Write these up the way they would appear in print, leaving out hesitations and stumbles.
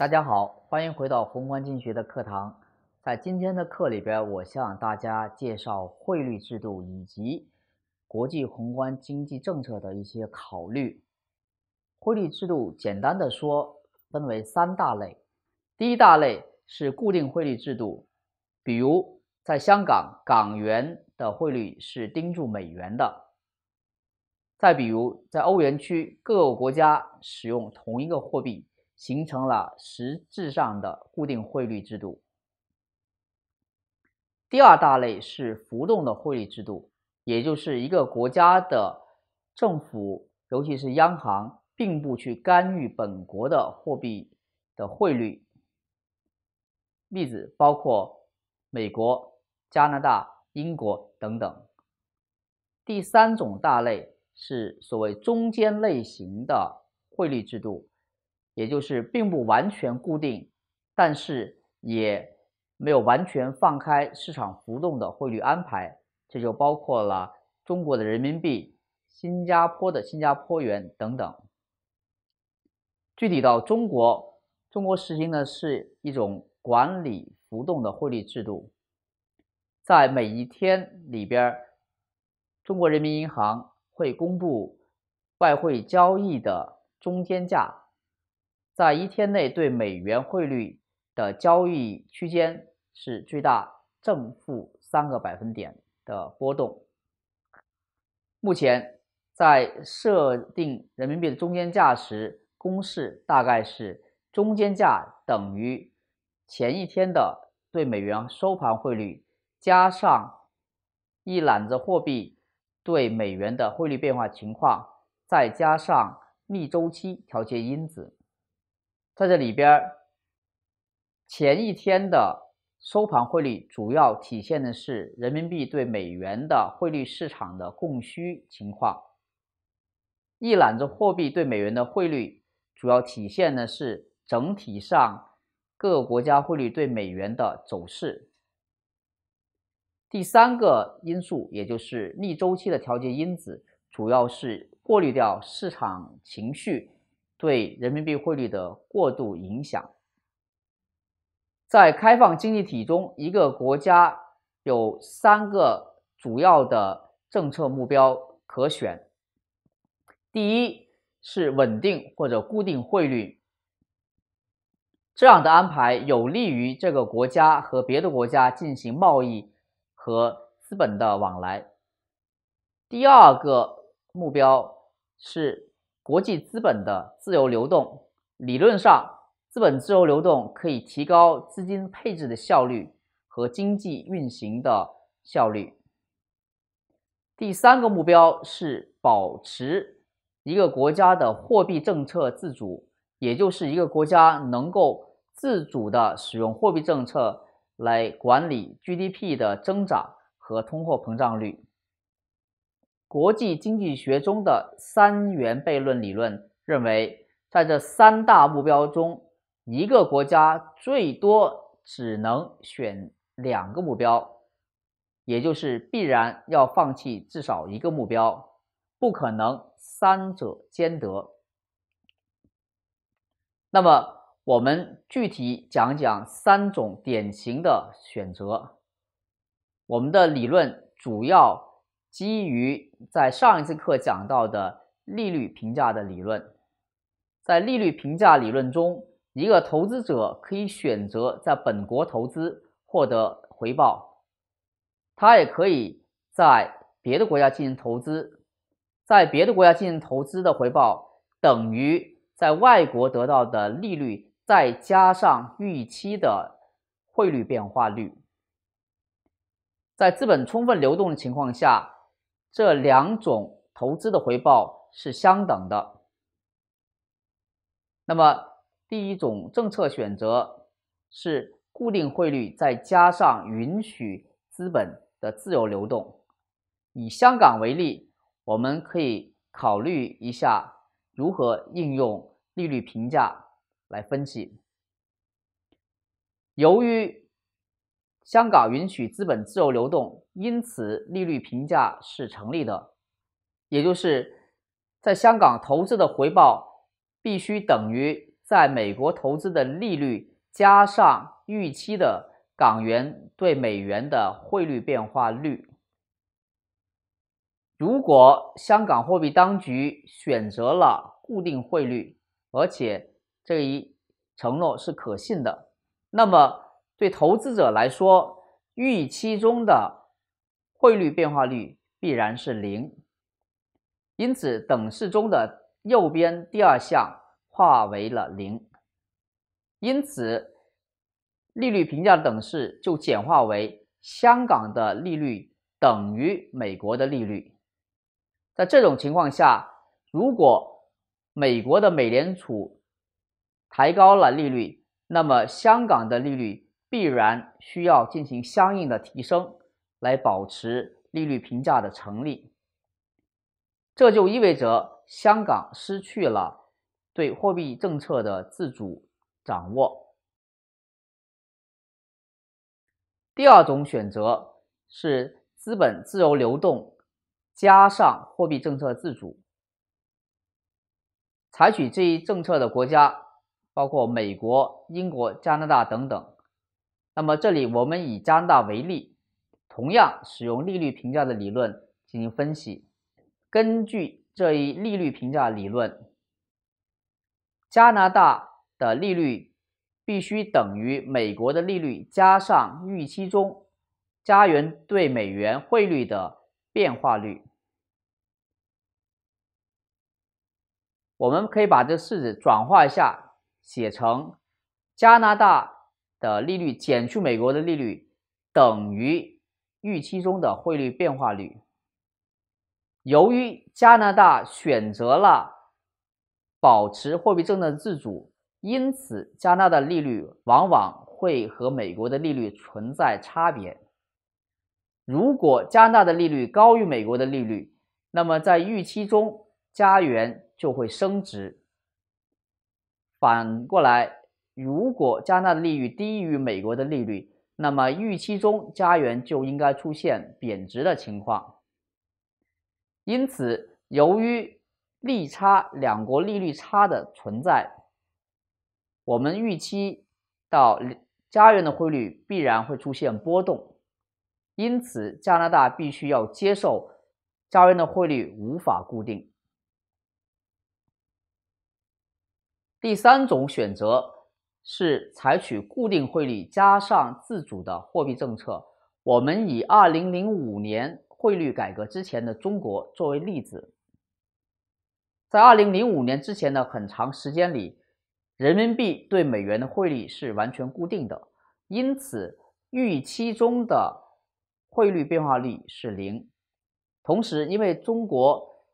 大家好，欢迎回到宏观经济学的课堂。在今天的课里边，我向大家介绍汇率制度以及国际宏观经济政策的一些考虑。汇率制度简单的说分为三大类，第一大类是固定汇率制度，比如在香港，港元的汇率是盯住美元的。再比如，在欧元区各个国家使用同一个货币，形成了实质上的固定汇率制度。第二大类是浮动的汇率制度，也就是一个国家的政府，尤其是央行，并不去干预本国的货币的汇率。例子包括美国、加拿大、英国等等。第三种大类是所谓中间类型的汇率制度，也就是并不完全固定，但是也没有完全放开市场浮动的汇率安排，这就包括了中国的人民币、新加坡的新加坡元等等。具体到中国，中国实行的是一种管理浮动的汇率制度，在每一天里边，中国人民银行会公布外汇交易的中间价，在一天内对美元汇率的交易区间是最大正负3个百分点的波动。目前在设定人民币的中间价时，公式大概是中间价等于前一天的对美元收盘汇率加上一揽子货币对美元的汇率变化情况，再加上逆周期调节因子。在这里边，前一天的收盘汇率主要体现的是人民币对美元的汇率市场的供需情况，一揽子货币对美元的汇率主要体现的是整体上各国家汇率对美元的走势。第三个因素，也就是逆周期的调节因子，主要是过滤掉市场情绪对人民币汇率的过度影响。在开放经济体中，一个国家有3个主要的政策目标可选。第一是稳定或者固定汇率，这样的安排有利于这个国家和别的国家进行贸易和资本的往来。第二个目标是国际资本的自由流动，理论上资本自由流动可以提高资金配置的效率和经济运行的效率。第三个目标是保持一个国家的货币政策自主，也就是一个国家能够自主的使用货币政策来管理 GDP 的增长和通货膨胀率。国际经济学中的三元悖论理论认为，在这3大目标中，一个国家最多只能选2个目标，也就是必然要放弃至少一个目标，不可能3者兼得。那么我们具体讲讲3种典型的选择。我们的理论主要基于在上一次课讲到的利率评价的理论。在利率评价理论中，一个投资者可以选择在本国投资获得回报，他也可以在别的国家进行投资，在别的国家进行投资的回报等于在外国得到的利率再加上预期的汇率变化率。在资本充分流动的情况下，这2种投资的回报是相等的。那么第一种政策选择是固定汇率再加上允许资本的自由流动。以香港为例，我们可以考虑一下如何应用利率评价来分析。由于香港允许资本自由流动，因此利率评价是成立的，也就是在香港投资的回报必须等于在美国投资的利率加上预期的港元对美元的汇率变化率。如果香港货币当局选择了固定汇率，而且这一承诺是可信的，那么对投资者来说，预期中的汇率变化率必然是零。因此，等式中的右边第二项化为了零，因此利率评价等式就简化为香港的利率等于美国的利率。在这种情况下，如果美国的美联储抬高了利率，那么香港的利率必然需要进行相应的提升，来保持利率评价的成立。这就意味着香港失去了对货币政策的自主掌握。第二种选择是资本自由流动加上货币政策自主。采取这一政策的国家包括美国、英国、加拿大等等。那么这里我们以加拿大为例，同样使用利率评价的理论进行分析。根据这一利率评价理论，加拿大的利率必须等于美国的利率加上预期中加元对美元汇率的变化率。我们可以把这式子转化一下，写成加拿大的利率减去美国的利率等于预期中的汇率变化率。由于加拿大选择了保持货币政策自主，因此加拿大的利率往往会和美国的利率存在差别。如果加拿大的利率高于美国的利率，那么在预期中加元就会升值。反过来，如果加拿大利率低于美国的利率，那么预期中加元就应该出现贬值的情况。因此，由于利差，两国利率差的存在，我们预期到加元的汇率必然会出现波动。因此，加拿大必须要接受加元的汇率无法固定。第三种选择是采取固定汇率加上自主的货币政策。我们以2005年汇率改革之前的中国作为例子。在2005年之前的很长时间里，人民币对美元的汇率是完全固定的，因此预期中的汇率变化率是零。同时，因为中国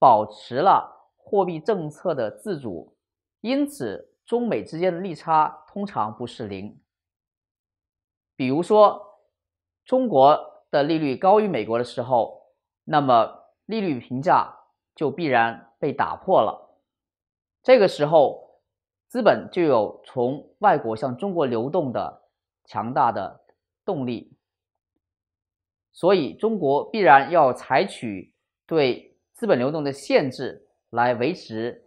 保持了货币政策的自主，因此中美之间的利差通常不是零。比如说，中国的利率高于美国的时候，那么利率评价就必然被打破了。这个时候，资本就有从外国向中国流动的强大的动力。所以，中国必然要采取对资本流动的限制，来维持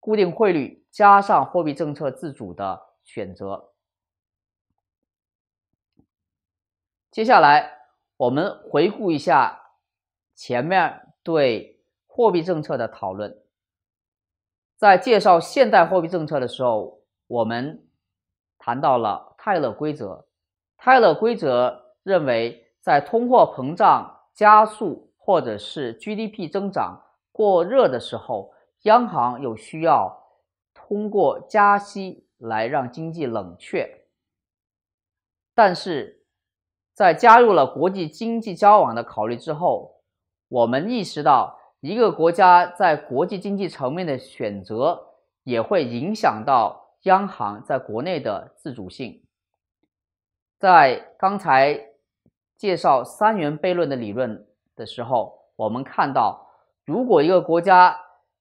固定汇率加上货币政策自主的选择。接下来，我们回顾一下前面对货币政策的讨论。在介绍现代货币政策的时候，我们谈到了泰勒规则。泰勒规则认为，在通货膨胀加速或者是 GDP 增长过热的时候，央行有需要通过加息来让经济冷却。但是在加入了国际经济交往的考虑之后，我们意识到一个国家在国际经济层面的选择也会影响到央行在国内的自主性。在刚才介绍三元悖论的理论的时候，我们看到，如果一个国家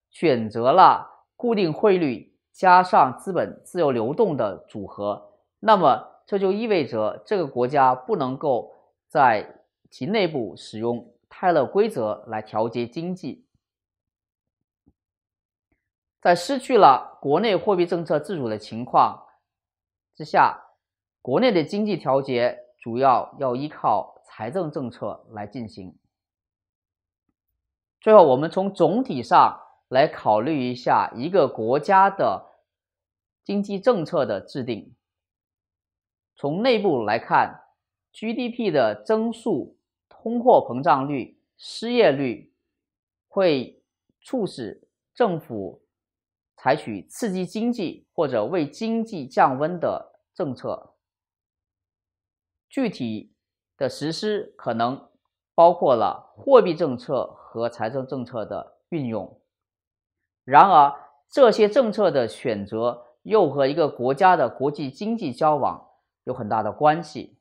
选择了固定汇率加上资本自由流动的组合，那么这就意味着这个国家不能够在其内部使用泰勒规则来调节经济。在失去了国内货币政策自主的情况之下，国内的经济调节主要要依靠财政政策来进行。最后，我们从总体上来考虑一下一个国家的经济政策的制定。从内部来看 ，GDP 的增速、通货膨胀率、失业率会促使政府采取刺激经济或者为经济降温的政策，具体的实施可能包括了货币政策和财政政策的运用。然而，这些政策的选择又和一个国家的国际经济交往有很大的关系。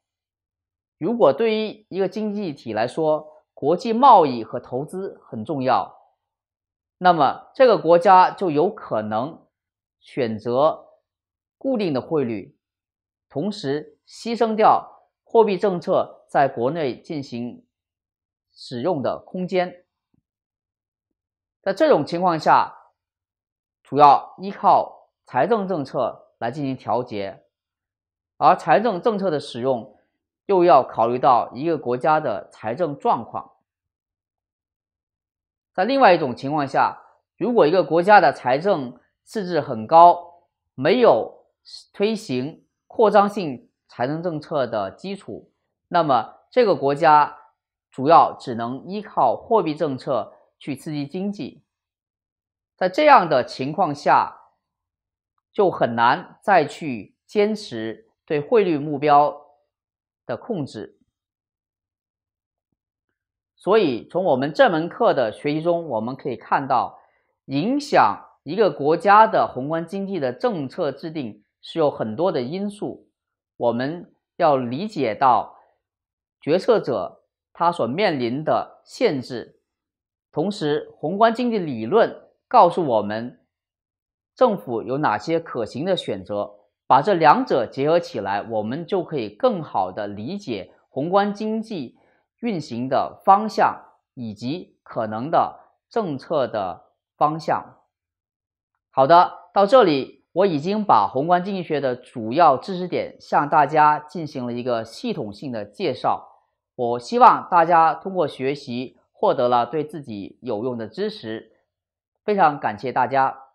如果对于一个经济体来说，国际贸易和投资很重要，那么这个国家就有可能选择固定的汇率，同时牺牲掉货币政策在国内进行使用的空间。在这种情况下，主要依靠财政政策来进行调节，而财政政策的使用又要考虑到一个国家的财政状况。在另外一种情况下，如果一个国家的财政赤字很高，没有推行扩张性财政政策的基础，那么这个国家主要只能依靠货币政策去刺激经济。在这样的情况下，就很难再去坚持对汇率目标的控制。所以从我们这门课的学习中，我们可以看到，影响一个国家的宏观经济的政策制定是有很多的因素，我们要理解到决策者他所面临的限制。同时，宏观经济理论告诉我们政府有哪些可行的选择，把这两者结合起来，我们就可以更好的理解宏观经济运行的方向以及可能的政策的方向。好的，到这里我已经把宏观经济学的主要知识点向大家进行了一个系统性的介绍。我希望大家通过学习获得了对自己有用的知识。非常感谢大家。